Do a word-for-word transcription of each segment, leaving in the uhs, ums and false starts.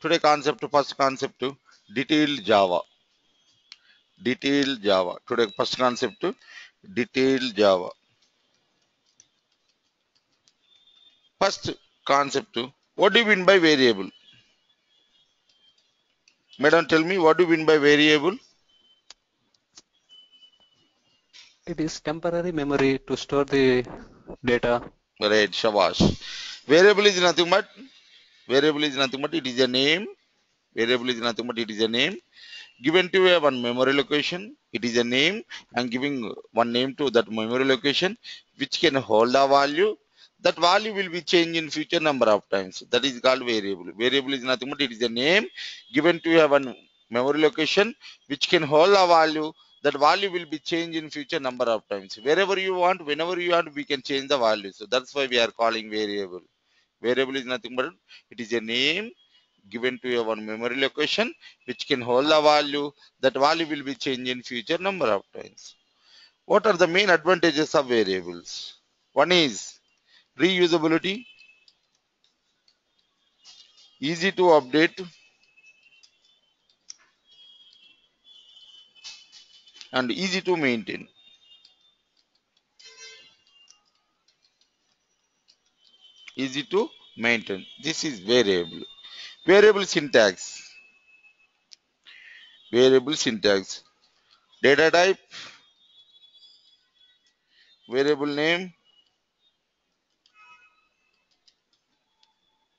Today concept, first concept, detailed Java. Detailed Java. Today first concept, detailed Java. First concept, what do you mean by variable? Madam, tell me, what do you mean by variable? It is temporary memory to store the data. Right, Shabash. Variable is nothing but variable is nothing but it is a name. Variable is nothing but it is a name given to a one memory location. It is a name and giving one name to that memory location, which can hold a value. That value will be changed in future number of times. That is called variable. Variable is nothing but it is a name given to a one memory location, which can hold a value. That value will be changed in future number of times. Wherever you want, whenever you want, we can change the value. So that's why we are calling variable. Variable is nothing but it is a name given to a one memory location, which can hold a value. That value will be changed in future number of times. What are the main advantages of variables? One is reusability, easy to update, and easy to maintain. Easy to maintain. This is variable. Variable syntax. Variable syntax. Data type. Variable name.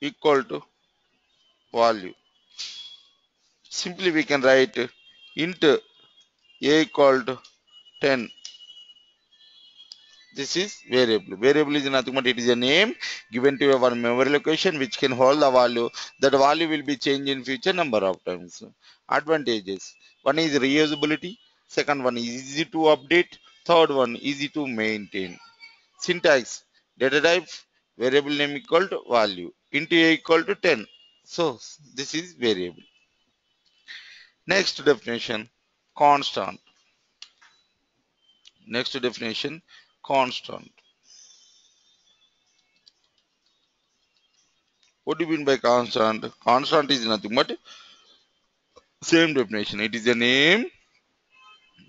Equal to value. Simply we can write int a equal to ten. This is variable. Variable is nothing but it is a name given to our memory location, which can hold a value. That value will be changed in future number of times. Advantages. One is reusability. Second one is easy to update. Third one easy to maintain. Syntax. Data type. Variable name equal to value. Int a equal to ten. So this is variable. Next definition. Constant. Next definition, constant. What do you mean by constant? Constant is nothing but same definition. It is a name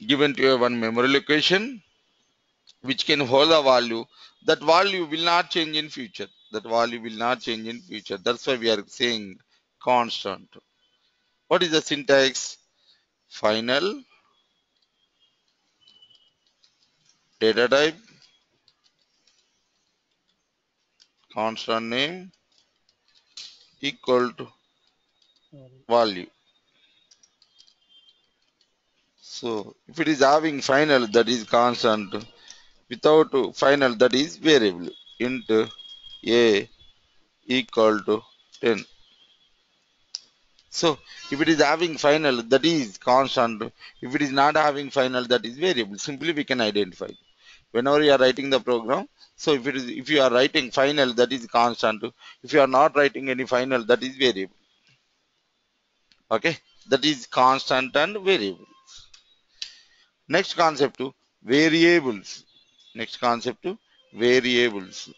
given to a one memory location, which can hold a value. That value will not change in future. That value will not change in future. That's why we are saying constant. What is the syntax? Final, data type, constant name, equal to value. So if it is having final, that is constant. Without final, that is variable. Int a equal to ten. So if it is having final, that is constant. If it is not having final, that is variable. Simply we can identify whenever you are writing the program. So if it is, if you are writing final, that is constant. If you are not writing any final, that is variable. Okay, that is constant and variables. Next concept to variables. Next concept to variables.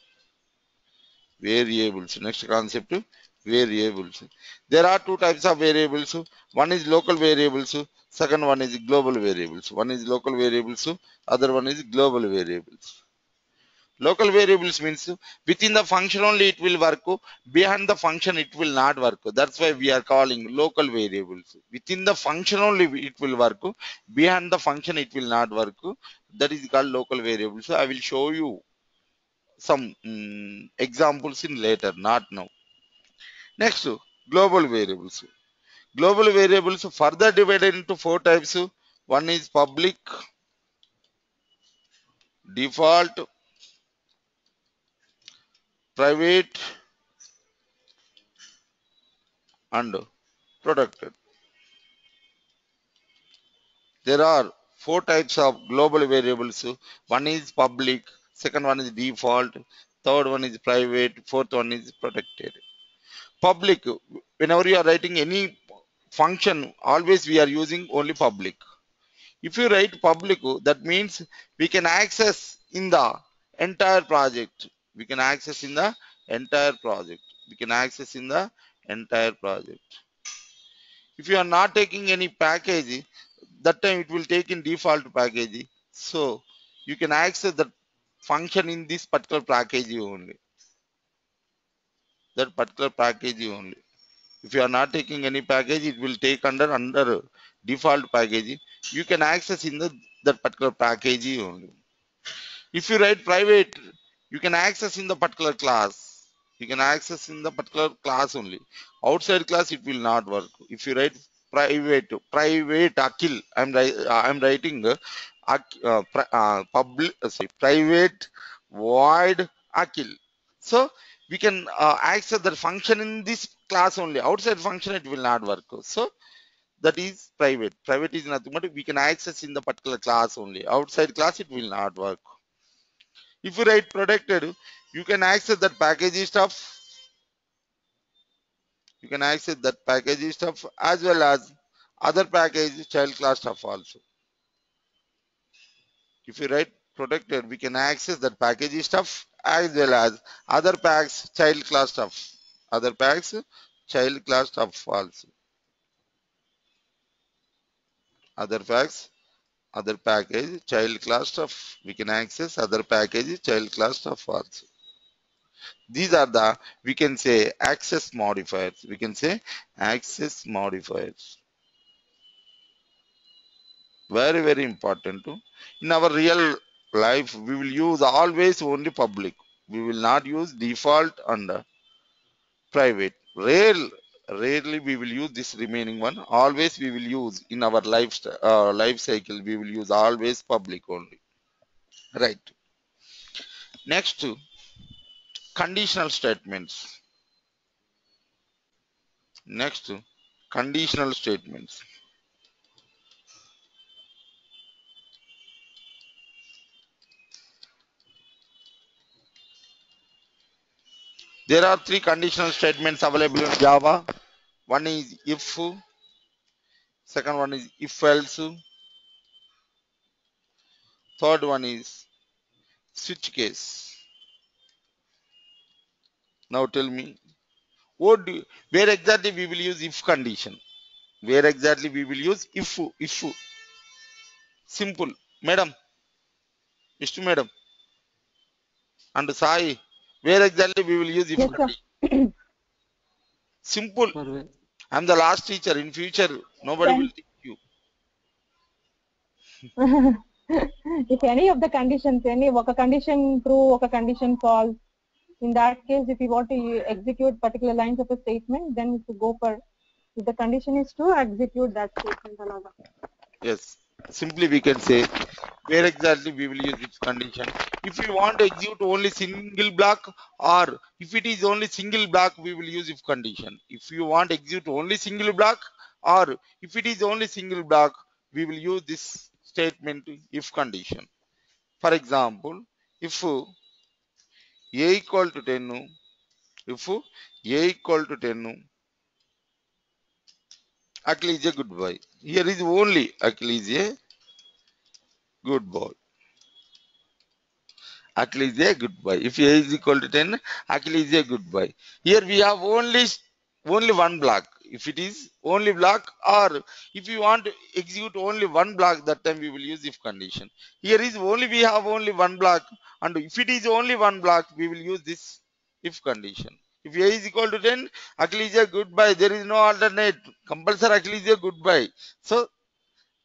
Variables. Next concept to variables. There are two types of variables. One is local variables, second one is global variables. One is local variables, other one is global variables. Local variables means within the function only it will work, behind the function it will not work. That's why we are calling local variables. Within the function only it will work, behind the function it will not work. That is called local variables. I will show you some um, examples in later, not now. Next, global variables. Global variables further divided into four types. One is public, default, private, and protected. There are four types of global variables. One is public, second one is default, third one is private, fourth one is protected. Public, whenever you are writing any function, always we are using only public. If you write public, that means we can access in the entire project. We can access in the entire project. We can access in the entire project. If you are not taking any package, that time it will take in default package, so you can access that function in this particular package only, that particular package only. If you are not taking any package, it will take under under default package. You can access in the that particular package only. If you write private, you can access in the particular class. You can access in the particular class only. Outside class, it will not work. If you write private, private Akhil, I'm I'm writing uh, uh, uh, public, uh, sorry, private void Akhil. So we can uh, access that function in this class only. Outside function, it will not work. So that is private. Private is nothing but we can access in the particular class only. Outside class, it will not work. If you write protected, you can access that package stuff. You can access that package stuff as well as other package child class stuff also. If you write protected, we can access that package stuff as well as other packs child class stuff, other packs child class stuff also, other packs, other package child class stuff. We can access other package child class stuff also. These are the, we can say, access modifiers. We can say access modifiers. Very very important too. In our real life, we will use always only public. We will not use default and private. Rarely, rarely we will use this remaining one. Always we will use in our life uh, life cycle. We will use always public only. Right. Next, conditional statements. Next, conditional statements. There are three conditional statements available in Java. One is if, second one is if else, third one is switch case. Now tell me, what do, where exactly we will use if condition? Where exactly we will use if? If simple, madam, Mister Madam, and Sai. Where exactly we will use if yes, condition? Simple. I am the last teacher. In future, nobody Thanks. will teach you. If any of the conditions, any one condition true, one condition false, in that case, if you want to execute particular lines of a statement, then if you go for, if the condition is true, execute that statement another. Yes. Simply we can say where exactly we will use which condition. If we want to execute only single block, or if it is only single block, we will use if condition. If you want to execute only single block, or if it is only single block, we will use this statement if condition. For example, if a equal to ten, if a equal to ten, Akhil is a good boy. Here is only Akhil is a good boy. Akhil is a good boy. If A is equal to ten, Akhil is a good boy. Here we have only only one block. If it is only block, or if you want to execute only one block, that time we will use if condition. Here is only we have only one block, and if it is only one block, we will use this if condition. If A is equal to ten, Akhil is a good boy. There is no alternate. Compulsory Akhil is a good boy. So,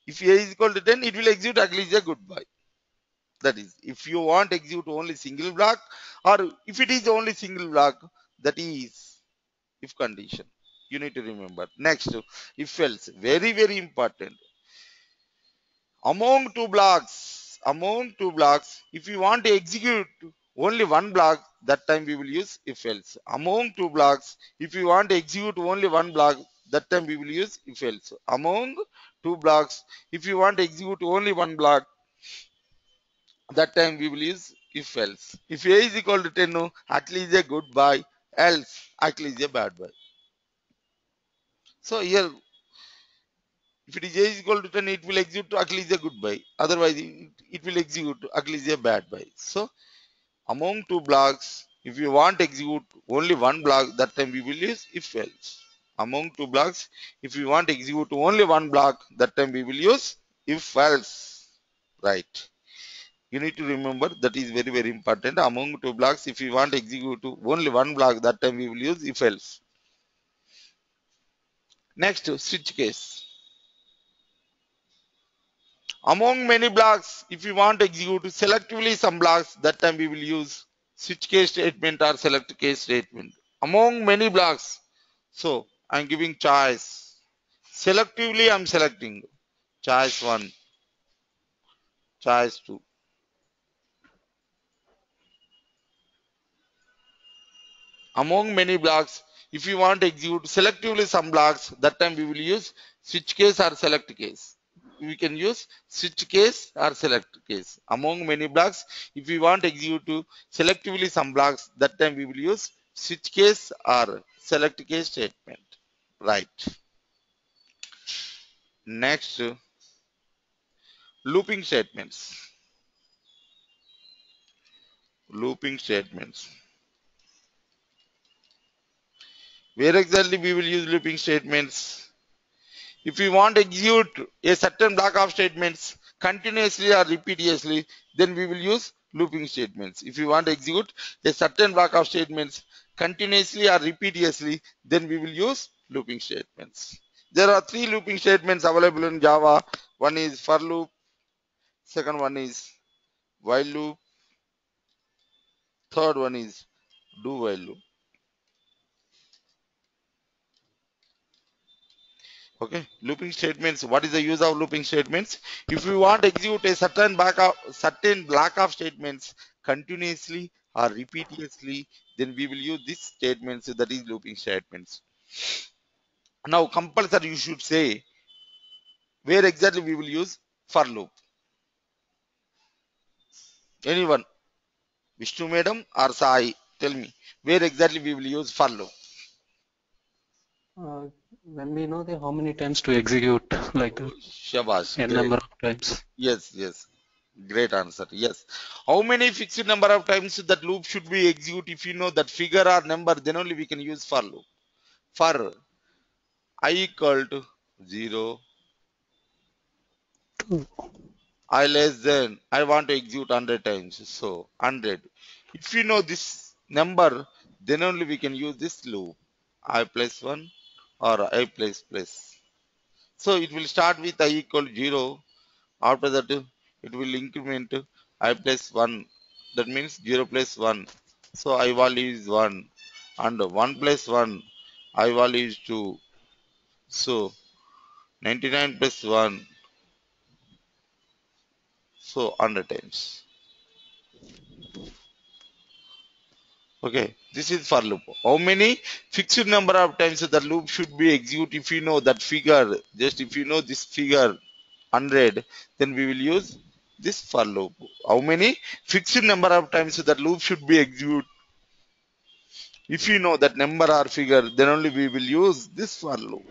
if A is equal to ten, it will execute Akhil is a good boy. That is, if you want to execute only single block, or if it is only single block, that is if condition. You need to remember. Next, if else. Very, very important. Among two blocks, among two blocks, if you want to execute only one block, that time we will use if else. Among two blocks, if you want to execute only one block, that time we will use if else. Among two blocks, if you want to execute only one block, that time we will use if else. If A is equal to ten, Akhil is a good boy, else Akhil is a bad boy. So here, if it is A is equal to ten, it will execute Akhil is a good boy. Otherwise, it will execute Akhil is a bad boy. So among two blocks, If you want execute only one block, that time we will use if else. Among two blocks, if you want execute only one block, that time we will use if else. Right. You need to remember that is very very important. Among two blocks, if you want execute only one block, that time we will use if else. Next, switch case. Among many blocks, if you want to execute selectively some blocks, that time we will use switch case statement or select case statement. Among many blocks, so I am giving choice. Selectively I am selecting choice one, choice two. Among many blocks, if you want to execute selectively some blocks, that time we will use switch case or select case. We can use switch case or select case. Among many blocks, if we want to execute to selectively some blocks, that time we will use switch case or select case statement. Right. Next, looping statements. Looping statements. Where exactly we will use looping statements? If you want to execute a certain block of statements continuously or repeatedly, then we will use looping statements. If you want to execute a certain block of statements continuously or repeatedly, then we will use looping statements. There are three looping statements available in Java. One is for loop, second one is while loop, third one is do while loop. Okay, looping statements. What is the use of looping statements? If you want to execute a certain block of certain block of statements continuously or repeatedly, then we will use these statements, that is looping statements. Now compulsory you should say where exactly we will use for loop. Anyone, Vishnu Madam or Sai, tell me where exactly we will use for loop. Uh, when we know the how many times to execute, like that. Shabash. N number of times. Yes, yes. Great answer. Yes. How many fixed number of times that loop should be executed? If you know that figure or number, then only we can use for loop. For I equal to zero, two. I less than, I want to execute one hundred times. So one hundred. If you know this number, then only we can use this loop. I plus one or I plus plus. So it will start with I equal zero. After that, it will increment I plus one. That means zero plus one. So I value is one. And one plus one, I value is two. So ninety-nine plus one. So one hundred times. Okay, this is for loop. How many fixed number of times the loop should be executed? If you know that figure, just if you know this figure one hundred, then we will use this for loop. How many fixed number of times that loop should be executed? If you know that number or figure, then only we will use this for loop.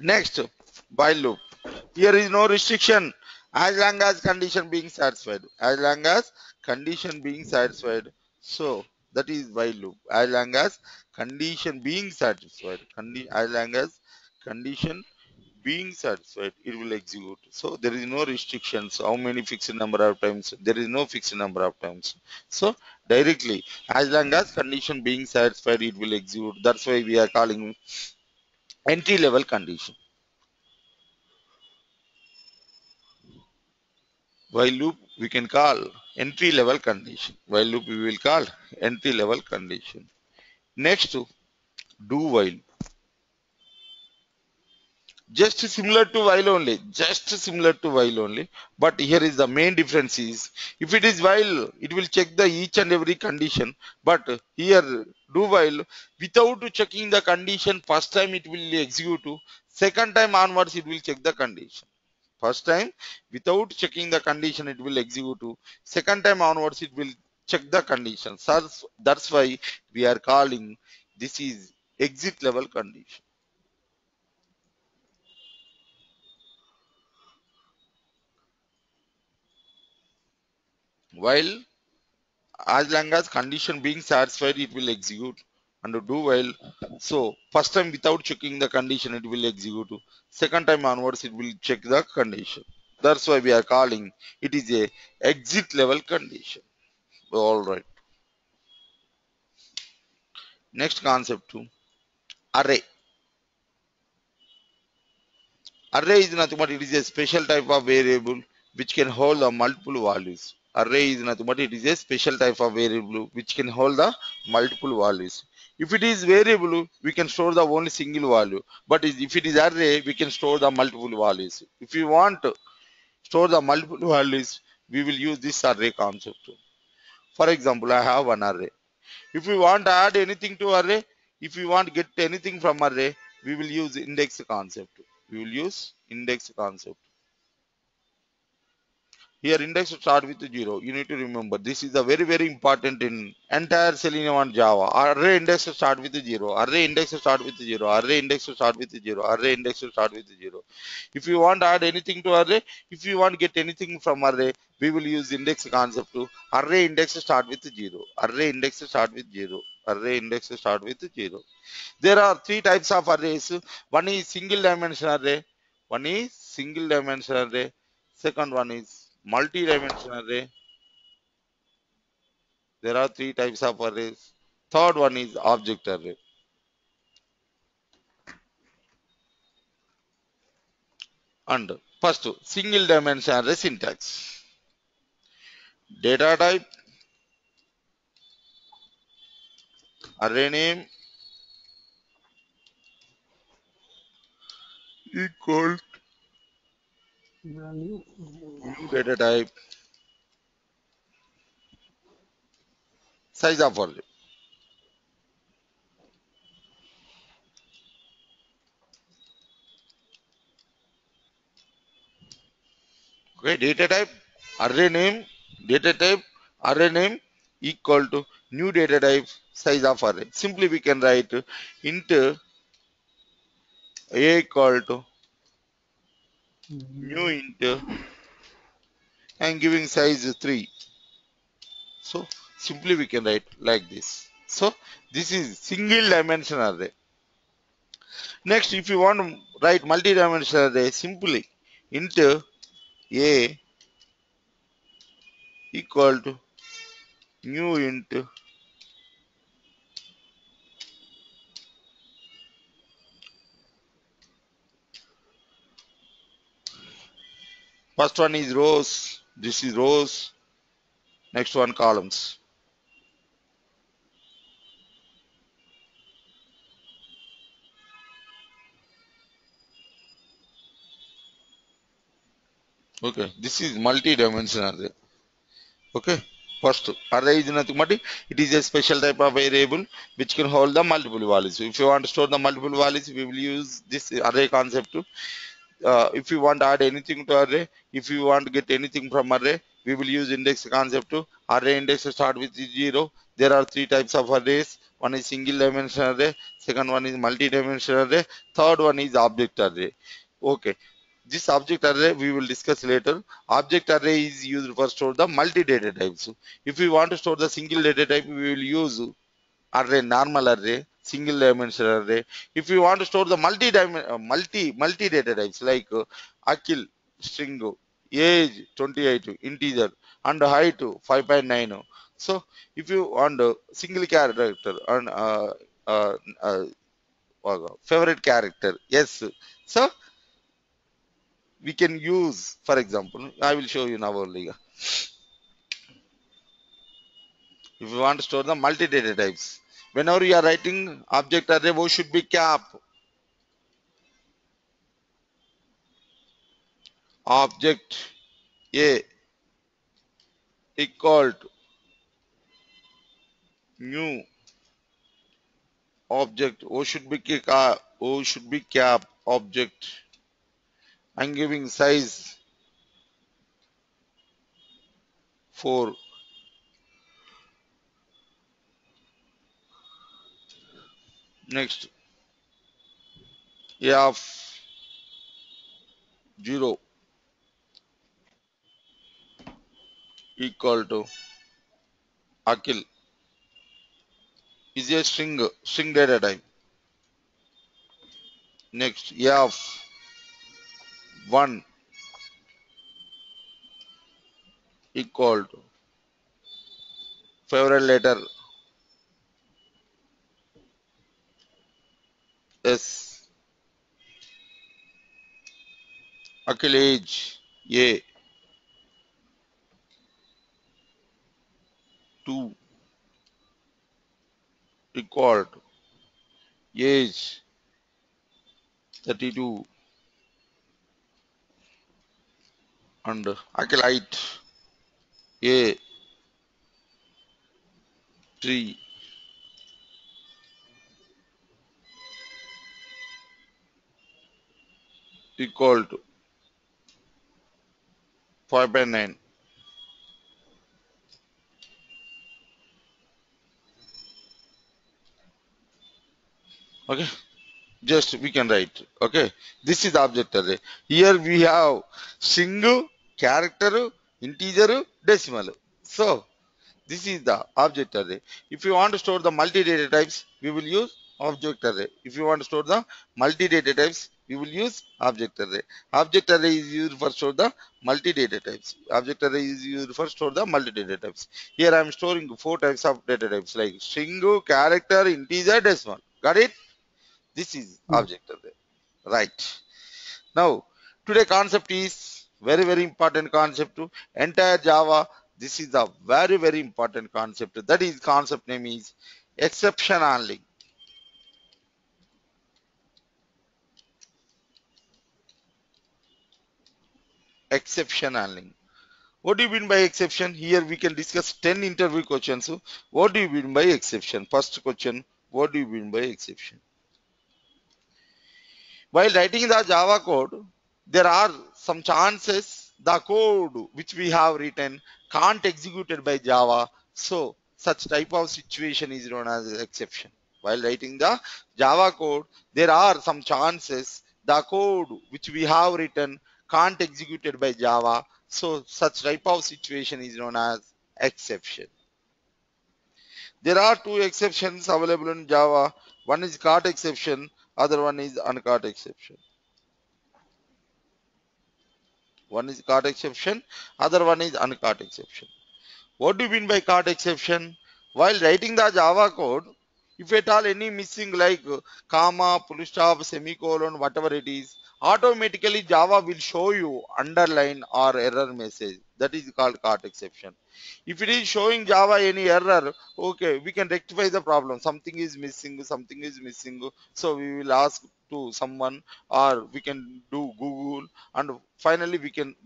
Next, while loop. Here is no restriction as long as condition being satisfied. As long as condition being satisfied. So that is while loop. As long as condition being satisfied, condi as long as condition being satisfied, it will execute. So there is no restrictions. How many fixed number of times? There is no fixed number of times. So directly, as long as condition being satisfied, it will execute. That's why we are calling entry level condition. While loop we can call entry level condition. While loop we will call entry level condition. Next to do while. Just similar to while only. Just similar to while only. But here is the main difference is, if it is while, it will check the each and every condition. But here do while, without checking the condition, first time it will execute. Second time onwards it will check the condition. First time without checking the condition it will execute. Second time onwards it will check the condition. So that's why we are calling this is exit level condition. While as long as condition being satisfied, it will execute. And do while, so first time without checking the condition it will execute, second time onwards it will check the condition. That's why we are calling it is a exit level condition. All right, next concept to array. Array is nothing but it is a special type of variable which can hold the multiple values. Array is nothing but it is a special type of variable which can hold the multiple values. If it is variable, we can store the only single value, but if it is array, we can store the multiple values. If you want to store the multiple values, we will use this array concept. For example, I have one array. If we want to add anything to array, if we want to get anything from array, we will use index concept. We will use index concept. Here index start with zero. You need to remember this is a very very important in entire Selenium and Java. Array index start with zero. Array index start with zero. Array index start with zero. Array index start with zero. If you want to add anything to array, if you want to get anything from array, we will use index concept to array index start with zero. Array index start with zero. Array index start with zero. There are three types of arrays. One is single dimension array. One is single dimension array. Second one is multi-dimensional array. There are three types of arrays. Third one is object array. And first single dimension array syntax. Data type, array name equal new data type, size of array. Okay, data type, array name, data type, array name equal to new data type, size of array. Simply we can write int a equal to new int and giving size three. So simply we can write like this. So this is single dimension array. Next, if you want to write multi-dimensional array, simply int a equal to new int . First one is rows, this is rows, next one columns. Okay, this is multi-dimensional array. Okay, first array is nothing but it is a special type of variable which can hold the multiple values. If you want to store the multiple values, we will use this array concept to Uh, if you want to add anything to array, if you want to get anything from array, we will use index concept to array index start with zero. There are three types of arrays. One is single dimensional array, second one is multi-dimensional array, third one is object array. Okay, this object array we will discuss later. Object array is used for store the multi data types. If we want to store the single data type, we will use array normal array, single dimension array. If you want to store the multi dimension multi multi data types like uh, Akhil string, age twenty-eight integer and height five point nine. So if you want a single character and uh, uh, uh, uh, favorite character, yes, so we can use, for example, I will show you now only. If you want to store the multi data types, whenever you are writing object array, वो should be cap. Object A equal to new object. वो should be cap. वो should be cap object. I'm giving size four. Next, a of zero equal to Akhil is a string string data type. Next, F one equal to favorite letter S. Akhil age A two equal to age thirty-two and Akhil height A three equal to five by nine. Okay, just we can write. Okay, this is the object array. Here we have string, character, integer, decimal. So this is the object array. If you want to store the multi data types, we will use object array. If you want to store the multi data types, we will use object array. Object array is used for store the multi data types. Object array is used for store the multi data types. Here I am storing four types of data types like string, character, integer, decimal. Got it? This is object array. Right. Now, today concept is very, very important concept to entire Java. This is a very, very important concept. That is concept name is exception handling. Exception handling. What do you mean by exception? Here we can discuss ten interview questions. What do you mean by exception? First question, what do you mean by exception? While writing the Java code, there are some chances the code which we have written can't executed by Java. So such type of situation is known as exception. While writing the Java code, there are some chances the code which we have written can't executed by Java. So such type of situation is known as exception. There are two exceptions available in Java. One is caught exception, other one is uncaught exception. One is caught exception, other one is uncaught exception. What do you mean by caught exception? While writing the Java code, if at all any missing like comma, full stop, semicolon, whatever it is, automatically Java will show you underline or error message. That is called caught exception. If it is showing Java any error, okay, we can rectify the problem. Something is missing, something is missing. So we will ask to someone or we can do Google and finally we can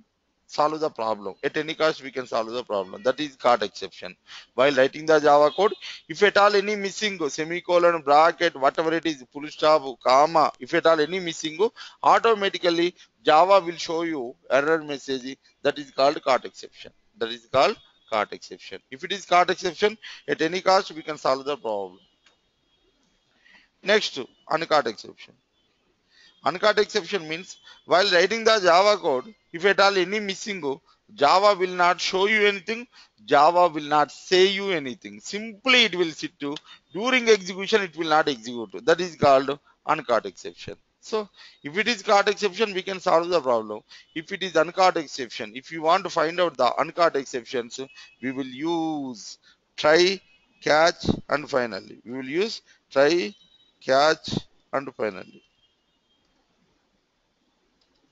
solve the problem. At any cost we can solve the problem. That is caught exception. While writing the Java code, if at all any missing semicolon, bracket, whatever it is, full stop, comma, if at all any missing, automatically Java will show you error message. That is called caught exception. That is called caught exception. If it is caught exception, at any cost we can solve the problem. Next, uncaught exception. Uncaught exception means while writing the Java code, if at all any missing, Java will not show you anything, Java will not say you anything. Simply it will sit to, during execution it will not execute. That is called uncaught exception. So if it is caught exception, we can solve the problem. If it is uncaught exception, if you want to find out the uncaught exceptions, we will use try, catch and finally. We will use try, catch and finally.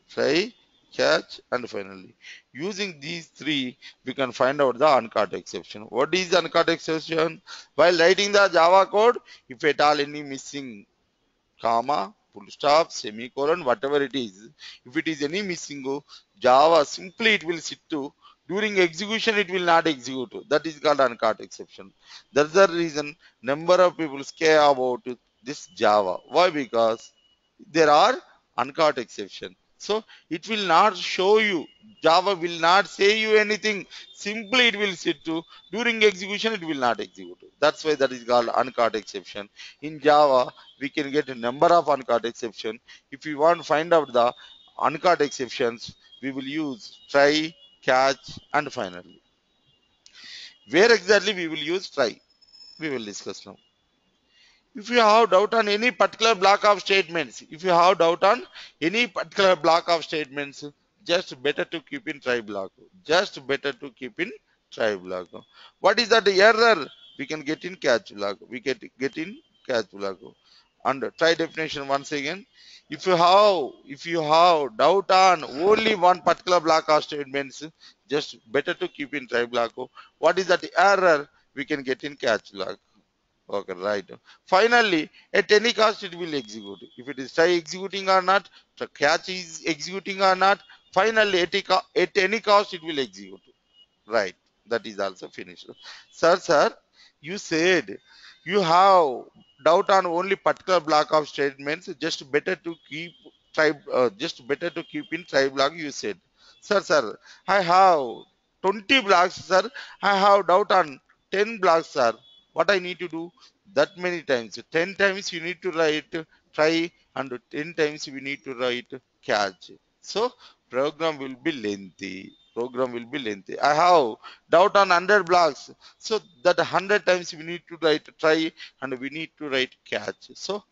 Try, catch and finally. Using these three, we can find out the uncaught exception. What is uncaught exception? While writing the Java code, if at all any missing comma, full stop, semicolon, whatever it is, if it is any missing, Java simply it will sit to, during execution it will not execute. That is called uncaught exception. That's the reason number of people care about this Java. Why? Because there are uncaught exception. So it will not show you, Java will not say you anything, simply it will sit to, during execution it will not execute. That's why that is called uncaught exception. In Java, we can get a number of uncaught exception. If you want to find out the uncaught exceptions, we will use try, catch and finally. Where exactly we will use try, we will discuss now. If you have doubt on any particular block of statements, if you have doubt on any particular block of statements, just better to keep in try block. Just better to keep in try block. What is that error? We can get in catch block. We get get in catch block. Under try definition once again. If you have, if you have doubt on only one particular block of statements, just better to keep in try block. What is that error? We can get in catch block. Okay, right. Finally, at any cost it will execute. If it is try executing or not, the catch is executing or not. Finally, at, at any cost it will execute. Right. That is also finished. Sir, sir, you said you have doubt on only particular block of statements, just better to keep try uh, just better to keep in try block, you said. Sir, sir, I have twenty blocks, sir. I have doubt on ten blocks, sir. What I need to do? That many times, ten times you need to write try and ten times we need to write catch. So program will be lengthy. Program will be lengthy. I have doubt on one hundred blocks. So that one hundred times we need to write try and we need to write catch. So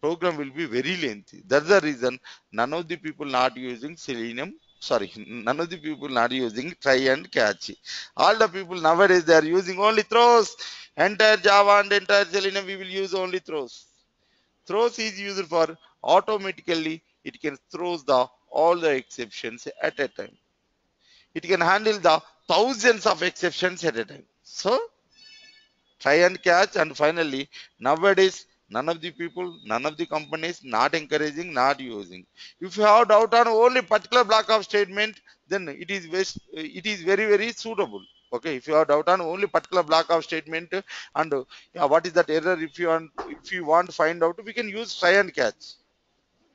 program will be very lengthy. That's the reason none of the people not using Selenium. Sorry, none of the people are using try and catch. All the people nowadays they are using only throws. Entire Java and entire Selenium we will use only throws. Throws is used for automatically it can throws the all the exceptions at a time. It can handle the thousands of exceptions at a time. So try and catch, and finally nowadays none of the people, none of the companies not encouraging, not using. If you have doubt on only particular block of statement, then it is best, it is very very suitable. Okay, if you have doubt on only particular block of statement and uh, yeah, what is that error? If you want, if you want to find out, we can use try and catch.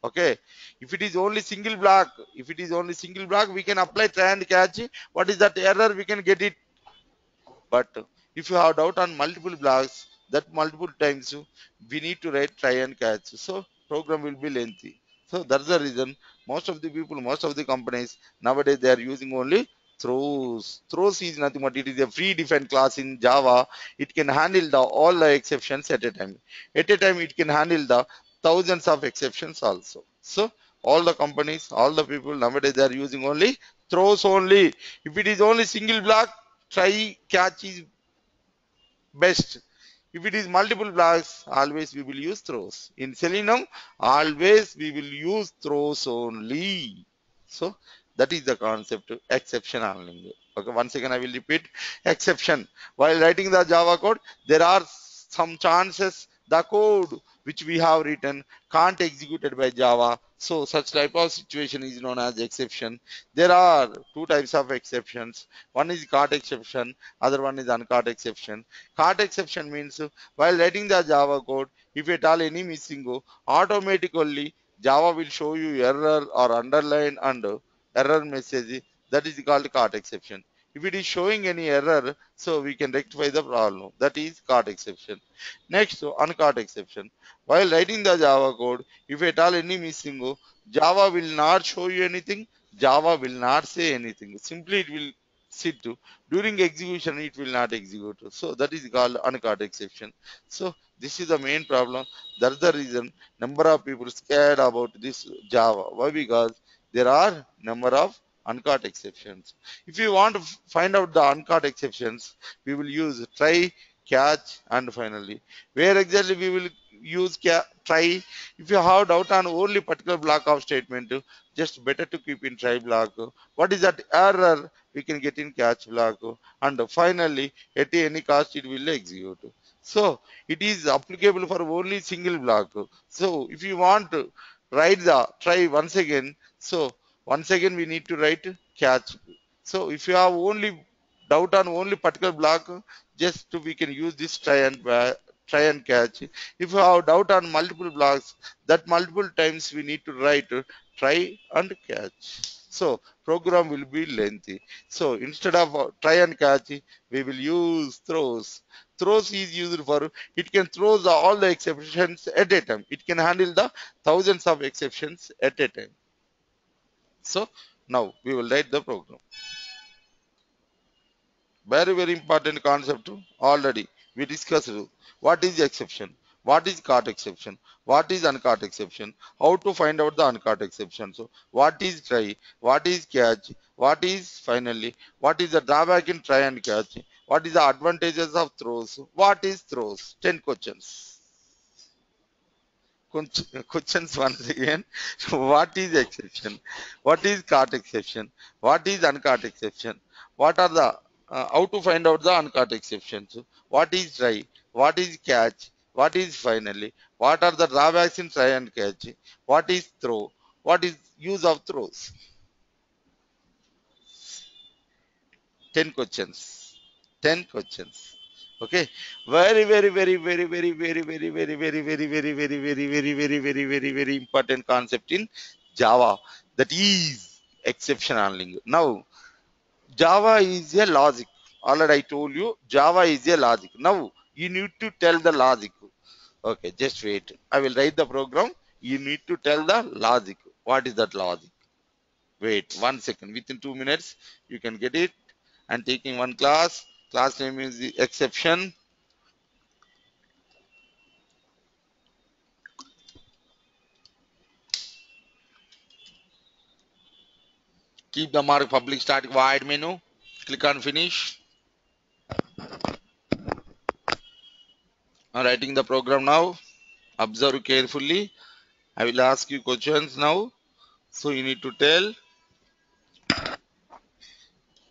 Okay, if it is only single block, if it is only single block, we can apply try and catch. What is that error? We can get it. But if you have doubt on multiple blocks, that multiple times we need to write try and catch. So program will be lengthy. So that's the reason most of the people, most of the companies nowadays they are using only throws. Throws is nothing but it is a free defined class in Java. It can handle the all the exceptions at a time. At a time it can handle the thousands of exceptions also. So all the companies, all the people nowadays they are using only throws only. If it is only single block, try catch is best. If it is multiple blocks, always we will use throws. In Selenium, always we will use throws only. So that is the concept of exception handling. Okay, once again I will repeat exception. While writing the Java code, there are some chances the code which we have written can't executed by Java. So such type of situation is known as exception. There are two types of exceptions. One is caught exception, other one is uncaught exception. Caught exception means while writing the Java code, if at all any missing go, automatically Java will show you error or underline and error message. That is called caught exception. If it is showing any error, so we can rectify the problem. That is caught exception. Next, so uncaught exception. While writing the Java code, if at all any missing, Java will not show you anything. Java will not say anything. Simply it will sit to. During execution, it will not execute. So that is called uncaught exception. So this is the main problem. That's the reason number of people scared about this Java. Why? Because there are number of uncaught exceptions. If you want to find out the uncaught exceptions, we will use try, catch, and finally. Where exactly we will use try? If you have doubt on only particular block of statement, just better to keep in try block. What is that error? We can get in catch block. And finally, at any cost, it will execute. So it is applicable for only single block. So if you want to write the try once again, so once again we need to write catch. So if you have only doubt on only particular block, just we can use this try and try and catch. If you have doubt on multiple blocks, that multiple times we need to write try and catch. So program will be lengthy. So instead of try and catch, we will use throws. Throws is used for it can throw the, all the exceptions at a time. It can handle the thousands of exceptions at a time. So now we will write the program. very very important concept already we discussed. What is exception? What is caught exception? What is uncaught exception? How to find out the uncaught exception? So what is try? What is catch? What is finally? What is the drawback in try and catch? What is the advantages of throws? What is throws? Ten questions. Questions once again. What is exception? What is caught exception? What is uncaught exception? What are the uh, how to find out the uncaught exceptions? What is try? What is catch? What is finally? What are the drawbacks in try and catch? What is throw? What is use of throws? Ten questions. Ten questions. Okay, very very very very very very very very very very very very very very very very very very important concept in Java, that is exception handling. Now Java is a logic. Already I told you Java is a logic. Now you need to tell the logic. Okay, just wait, I will write the program. You need to tell the logic. What is that logic? Wait one second, within two minutes you can get it. I'm taking one class. Class name is the exception. Keep the mark public static void menu. Click on finish. I'm writing the program now. Observe carefully. I will ask you questions now. So you need to tell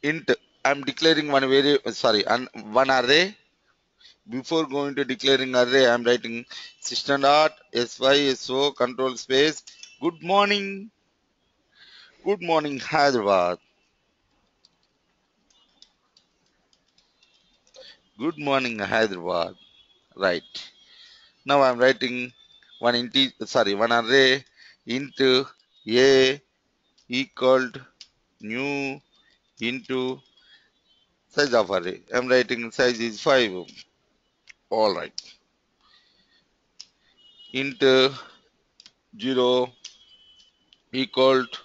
int. I'm declaring one variable, sorry, and one array. Before going to declaring array, I'm writing system dot syso control space. Good morning. Good morning, Hyderabad. Good morning, Hyderabad. Right. Now I'm writing one int, sorry, one array into a equal to new into size of array. I'm writing size is five. All right, int zero equal to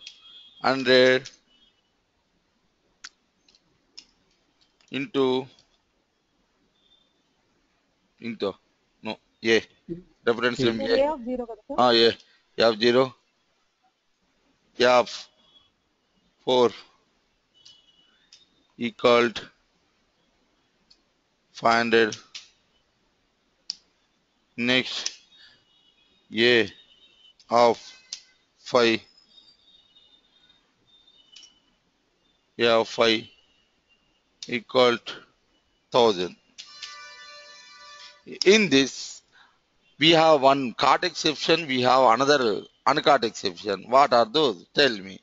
one hundred into into no yeah reference name yeah ah yeah yeah zero yeah four equal to five hundred. Next a of five, a of five equal to thousand. In this we have one caught exception, we have another uncaught exception. What are those? Tell me.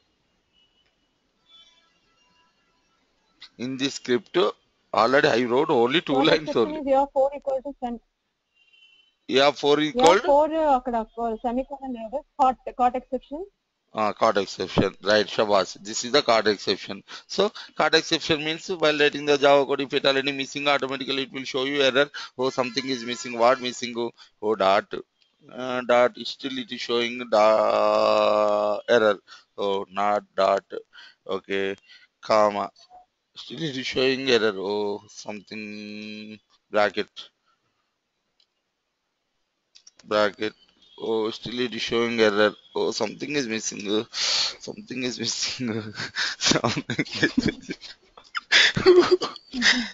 In this script already I wrote only two four lines only. A four equal to send. A four equal to four akkada semicolon leda caught caught exception. Ah, caught exception, right, Shabash. This is the caught exception. So caught exception means while writing the Java code, if it already missing, automatically it will show you error. Oh, something is missing. What missing? Oh, dot uh, dot still it is showing the error. Oh, not dot. Okay, comma. Still it is showing error. Oh, something bracket bracket. Oh, still it is showing error. Oh, something is missing. Oh, something is missing. Something is missing.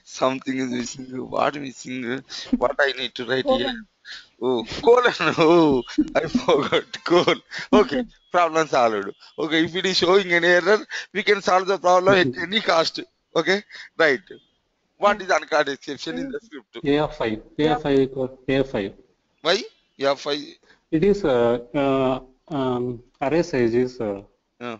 Something is missing. What missing? What I need to write here? Oh, colon. Oh, I forgot colon. Okay, problem solved. Okay, if it is showing an error, we can solve the problem at any cost. Okay, right. What is uncaught exception in the script? A five. A five. A five. Why? A five. It is uh, uh, um, array size is. Uh, yeah.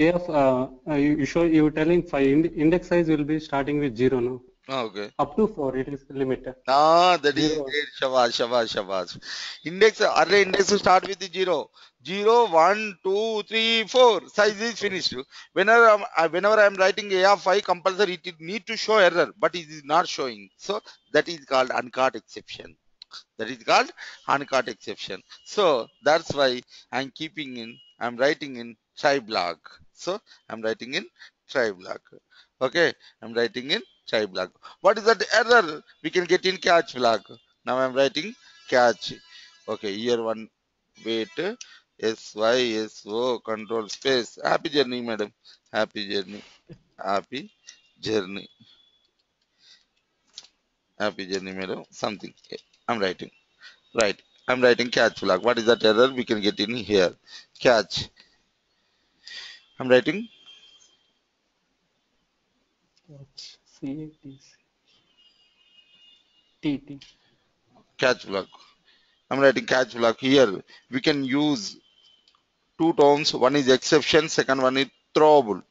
A F, uh, you show you telling five. Index size will be starting with zero now. Oh, okay. Up to four. It is limited. Ah, that zero. Is great. Shabash, shabash, shabash. Index array index will start with zero. Zero, one, two, three, four. Size is finished. Whenever I'm, whenever I am writing a of five, compulsory it need to show error, but it is not showing. So that is called uncaught exception. That is called uncaught exception. So that's why I'm keeping in. I'm writing in try block. So I'm writing in try block. Okay, I'm writing in chai block. What is that error? We can get in catch block. Now I am writing catch. Okay, here one, wait, S Y S O control space. Happy journey, madam. Happy journey. Happy journey. Happy journey, madam. Something I'm writing. Right. I'm writing catch block. What is that error? We can get in here. Catch. I'm writing. Catch. C A T C. T T. Catch block. I'm writing catch block here. We can use two terms. One is exception. Second one is throwable.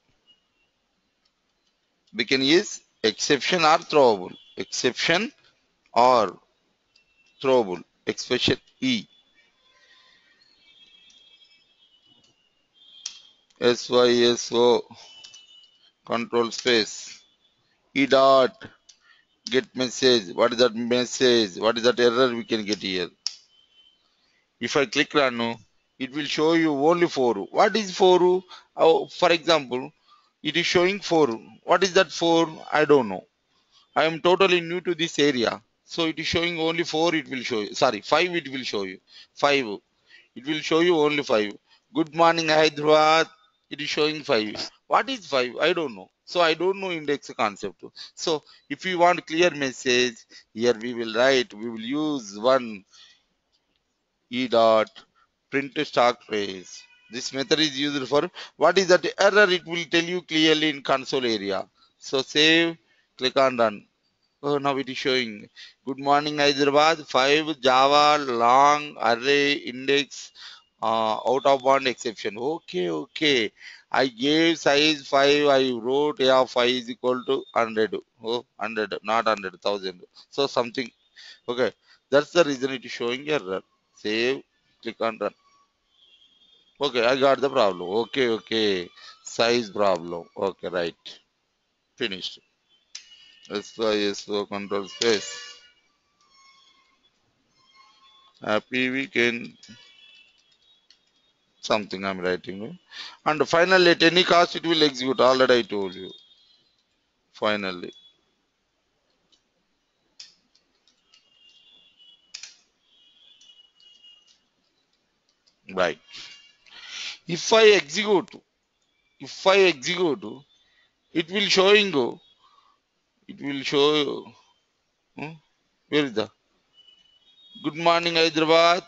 We can use exception or throwable. Exception or throwable. Expression E. S Y S O. Control space. E dot. Get message. What is that message? What is that error we can get here? If I click run, it will show you only four. What is four? Oh, for example, it is showing four. What is that four? I don't know. I am totally new to this area. So it is showing only four. It will show you. Sorry, five. It will show you five. It will show you only five. Good morning, Hyderabad. It is showing five. What is five? I don't know. So I don't know index concept. So if you want clear message, here we will write. We will use one. E dot print stock phrase. This method is used for what is that error? It will tell you clearly in console area. So save, click on run. Oh, now it is showing. Good morning, Hyderabad. Five Java long array index uh, out of bound exception. Okay, okay. I gave size five. I wrote a of five is equal to hundred. Oh, hundred, not hundred thousand. So something. Okay, that's the reason it is showing error. Save, click on run. Okay, I got the problem. Okay, okay. Size problem. Okay, right. Finished. S Y S O control space. Happy weekend. Something I'm writing. And finally, at any cost, it will execute. Already I told you. Finally. Right. If I execute, if I execute, it will showing. It will show you. Hmm? Where is the? Good morning, Hyderabad.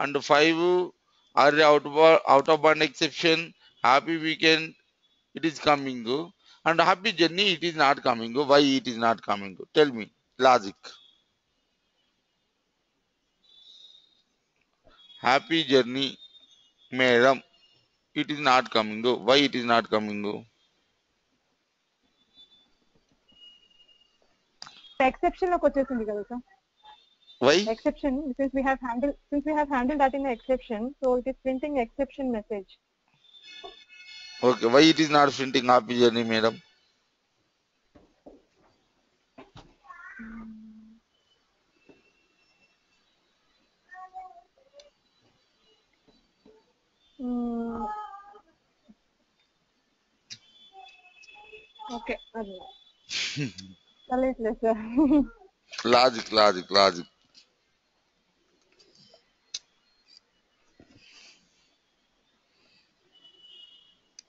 And five are out of out of bound exception. Happy weekend. It is coming. And happy journey. It is not coming. Why it is not coming? Tell me. Logic. Happy journey, madam. It is not coming. Why it is not coming? The exception lo kochesindi kada sir. Why? Exception, because we have handled since we have handled that in the exception, so it is printing exception message. Okay, why it is not printing happy journey, madam? Mm. Okay, logic, logic, logic.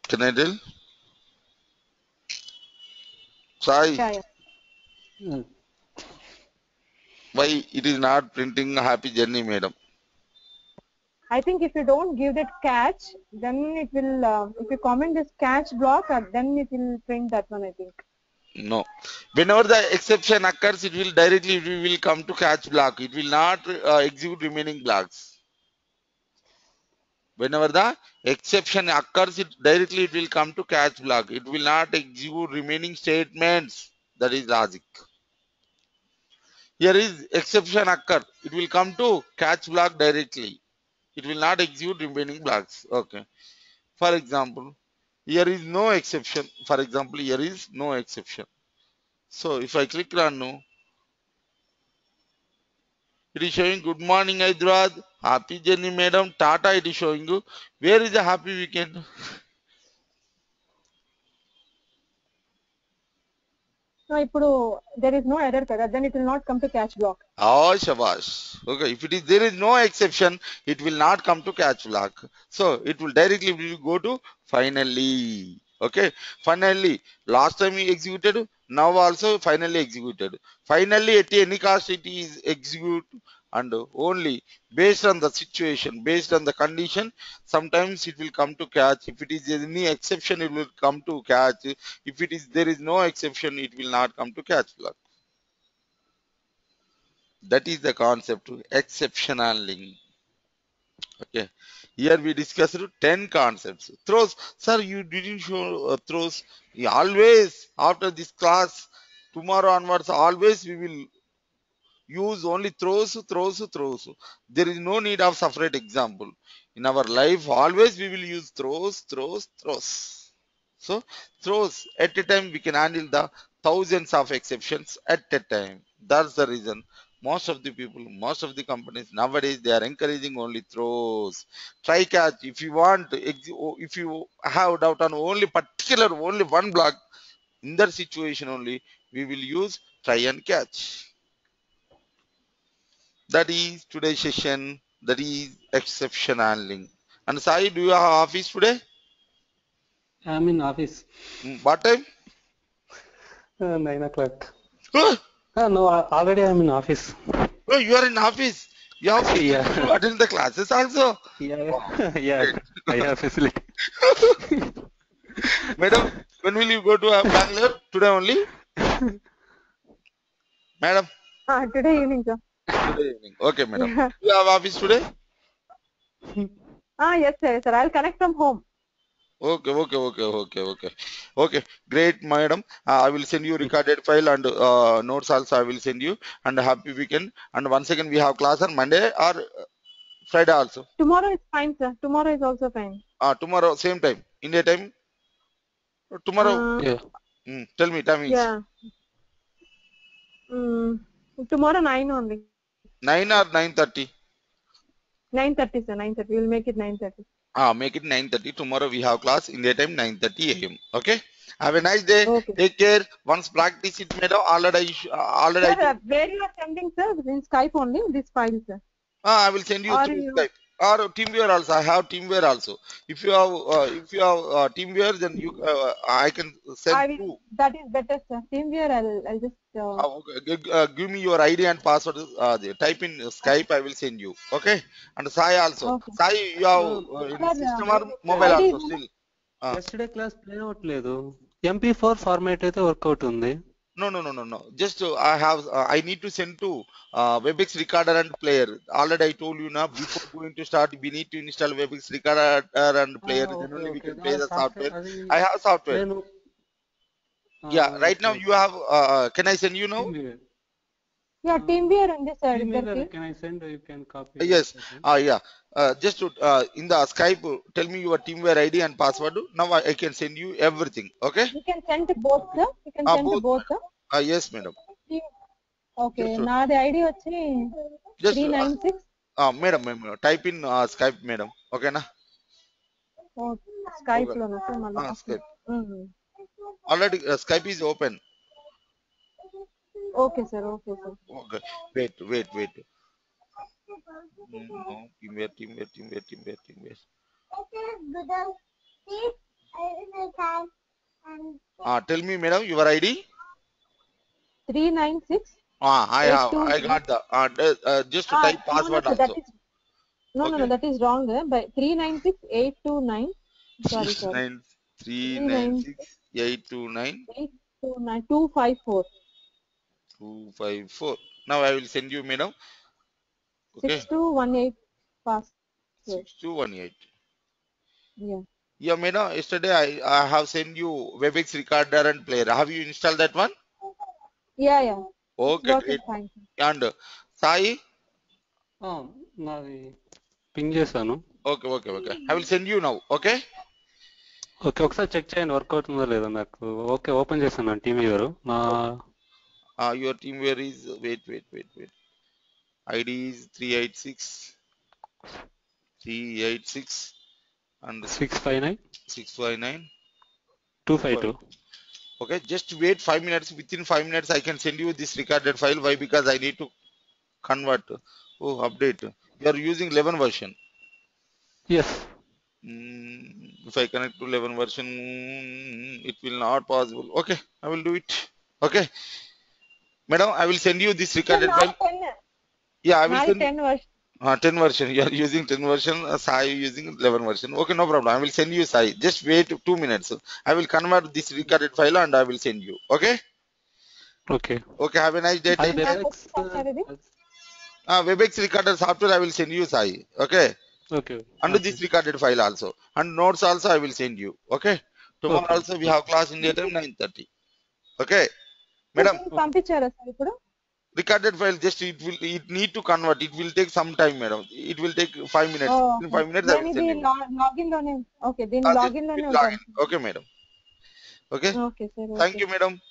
Can I tell? Sai. Yeah, yeah. Hmm. Why it is not printing happy journey, madam? I think if you don't give that catch, then it will. Uh, if you comment this catch block, then it will print that one. I think. No. Whenever the exception occurs, it will directly it will come to catch block. It will not uh, execute remaining blocks. Whenever the exception occurs, it directly it will come to catch block. It will not execute remaining statements. That is logic. Here is exception occur. It will come to catch block directly. It will not execute remaining blocks. Okay. For example, here is no exception. For example, here is no exception. So if I click run, no, it is showing good morning, Hyderabad. Happy journey, madam. Tata, it is showing you. Where is the happy weekend? So now there is no error, then it will not come to catch block. Oh, shabash. Okay, if it is there is no exception, it will not come to catch block. So it will directly will go to finally. Okay, finally. Last time we executed, now also finally executed. Finally, at any cost, it is executed. And only based on the situation, based on the condition, sometimes it will come to catch. If it is any exception, it will come to catch. If it is there is no exception, it will not come to catch block. That is the concept of exceptionaling. Okay, here we discussed ten concepts. Throws, sir, you didn't show uh, throws. Always after this class, tomorrow onwards, always we will use only throws, throws, throws. There is no need of separate example. In our life, always we will use throws, throws, throws. So, throws at a time we can handle the thousands of exceptions at a time. That's the reason most of the people, most of the companies nowadays they are encouraging only throws. Try catch. If you want, if you have doubt on only particular, only one block, in that situation only we will use try and catch. That is today's session. That is exception handling. And Sai, do you have office today? I am in office. What time? Uh, Nine o'clock. Huh? Uh, no, already I am in office. Oh, you are in office. You have yeah. to attend the classes also. Yeah, wow. yeah. I have facility. Madam, when will you go to uh, Bangalore? Today only. Madam. Ah, today evening, sir. Today evening. Okay, madam. Yeah. You have office today? Ah, yes, sir. Yes, sir. I'll connect from home. Okay, okay, okay, okay, okay. Okay, great, madam. Uh, I will send you recorded file and uh, notes also. I will send you. And happy weekend. And once again, we have class on Monday or Friday also. Tomorrow is fine, sir. Tomorrow is also fine. Ah, tomorrow same time. India time. Tomorrow. Uh, yeah. Mm, tell me, time is. Yeah. Mm, tomorrow nine only. Nine or nine thirty? Nine thirty, sir. Nine thirty. We'll make it nine thirty. Ah, make it nine thirty. Tomorrow we have class. India time nine thirty a.m. Okay. Have a nice day. Okay. Take care. Once practice it, madam. Already, already. Sir, uh, where you are sending, sir? In Skype only. This file, sir. Ah, I will send you or through you... Skype. Or TeamViewer also. I have TeamViewer also. If you have, uh, if you have uh, TeamViewer, then you, uh, I can send I will, through. That is better, sir. TeamViewer, I'll, I'll just. Uh... Ah, okay. uh, give me your I D and password. Uh, type in Skype. I will send you. Okay. And Sai also. Okay. Sai, you have uh, in system or mobile also still. Uh. Yesterday class play out ledu. M P four format ayithe workout undi. No, no, no, no, no. Just uh, I have. Uh, I need to send to uh, WebEx recorder and player. Already I told you now. Before going to start, we need to install WebEx recorder and player. Oh, okay, then only we okay. can play no, the software. software. I have software. No. Uh, yeah. Right now you have. Uh, can I send you now? Yeah, TeamViewer on this side. Can I send? Or you can copy. Uh, yes. Ah, uh, yeah. Uh, just to, uh, in the Skype, tell me your TeamViewer I D and password. Now I, I can send you everything. Okay. You can send to both, sir. You can ah, send both. to both, sir. Ah, yes, madam. Okay. Now the I D is three nine six. Ah, madam, madam. Type in uh, Skype, madam. Okay, na. Oh, Skype, okay. Lona, sir. Ah, Skype. Mm-hmm. Already uh, Skype is open. Okay, sir. Okay, sir. Okay. Wait, wait, wait. No, teamwear, teamwear, teamwear, teamwear, teamwear. Ah, tell me, madam, your I D. Three nine six. Ah, I have. I got the. Ah, uh, just to ah, type no, password no, also. That is, no, okay. no, no, that is wrong. Eh? By three nine six eight two nine. Sorry, sorry. Nine, three, three nine six eight two nine. Eight two nine two five four. Two five four. Now I will send you, madam. Okay. six two one eight pass. six two one eight. Yeah. Yeah, madam. Yesterday I, I have sent you WebEx recorder and player. Have you installed that one? Yeah, yeah. Okay. Great. Fine. And uh, Sai? Oh, no. Ping chesanu. Okay, okay, okay. I will send you now. Okay. Okay. Okay. Check cheyandi workout undo ledha naaku. Okay. Open chesanu TeamViewer. Ma. Ah, your TeamViewer is wait, wait, wait, wait. I D is three eight six, three eight six, and six five nine, six five nine, two five two. Okay, just wait five minutes. Within five minutes, I can send you this recorded file. Why? Because I need to convert. Oh, update. You are using eleven version. Yes. Mm, if I connect to eleven version, it will not possible. Okay, I will do it. Okay, madam, I will send you this recorded no, file. ten. Yeah, I will no, send. ten version. Uh, ten version. You are using ten version. Uh, Sai using eleven version. Okay, no problem. I will send you Sai. Just wait two minutes. I will convert this recorded file and I will send you. Okay. Okay. Okay. Have a nice day. I WebEx. Ah, uh, WebEx recorded software. I will send you Sai. Okay. Okay. And okay. This recorded file also and notes also I will send you. Okay. Tomorrow okay. Also we have class in the time nine thirty. Okay. Madam. Recorded file just it will it need to convert. It will take some time, madam. It will take five minutes. Oh, in five minutes. Then we login login. Okay. Then ah, login login. Okay, madam. Okay. Okay, sir. Okay. Thank you, madam.